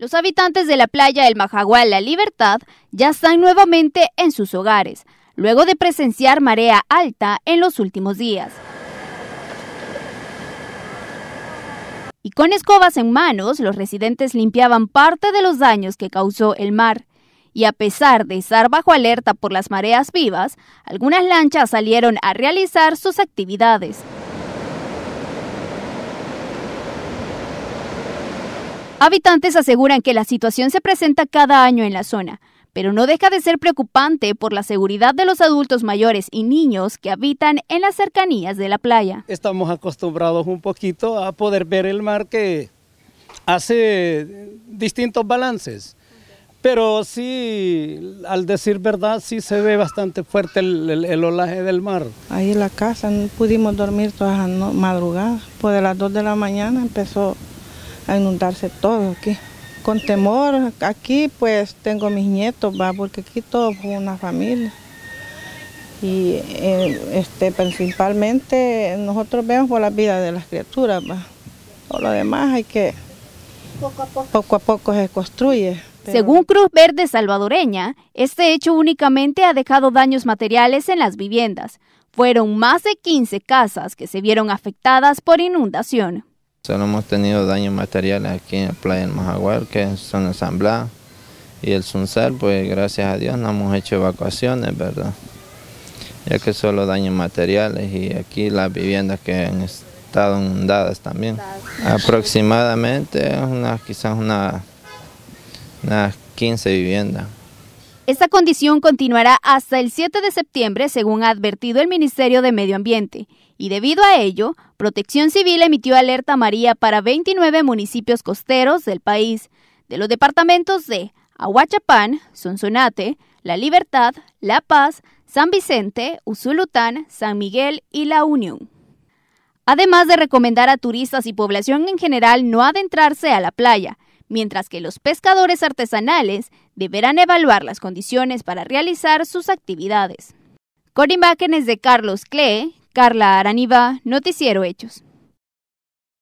Los habitantes de la playa El Majahual, La Libertad, ya están nuevamente en sus hogares, luego de presenciar marea alta en los últimos días. Y con escobas en manos, los residentes limpiaban parte de los daños que causó el mar. Y a pesar de estar bajo alerta por las mareas vivas, algunas lanchas salieron a realizar sus actividades. Habitantes aseguran que la situación se presenta cada año en la zona, pero no deja de ser preocupante por la seguridad de los adultos mayores y niños que habitan en las cercanías de la playa. Estamos acostumbrados un poquito a poder ver el mar que hace distintos balances, pero sí, al decir verdad, sí se ve bastante fuerte el oleaje del mar. Ahí en la casa no pudimos dormir todas las madrugadas, pues de las 2 de la mañana empezó a inundarse todo aquí. Con temor, aquí pues tengo mis nietos, va, porque aquí todo fue una familia. Y principalmente nosotros vemos por la vida de las criaturas, va. Todo lo demás hay que poco a poco se construye. Pero... Según Cruz Verde Salvadoreña, este hecho únicamente ha dejado daños materiales en las viviendas. Fueron más de 15 casas que se vieron afectadas por inundación. Solo hemos tenido daños materiales aquí en la playa del Majahual, que son el San Blas y el Zunzal, pues gracias a Dios no hemos hecho evacuaciones, ¿verdad? Ya que solo daños materiales y aquí las viviendas que han estado inundadas también. Aproximadamente unas 15 viviendas. Esta condición continuará hasta el 7 de septiembre, según ha advertido el Ministerio de Medio Ambiente. Y debido a ello, Protección Civil emitió alerta amarilla para 29 municipios costeros del país, de los departamentos de Ahuachapán, Sonsonate, La Libertad, La Paz, San Vicente, Usulután, San Miguel y La Unión. Además de recomendar a turistas y población en general no adentrarse a la playa, mientras que los pescadores artesanales deberán evaluar las condiciones para realizar sus actividades. Con imágenes de Carlos Klee, Carla Aranívá, Noticiero Hechos.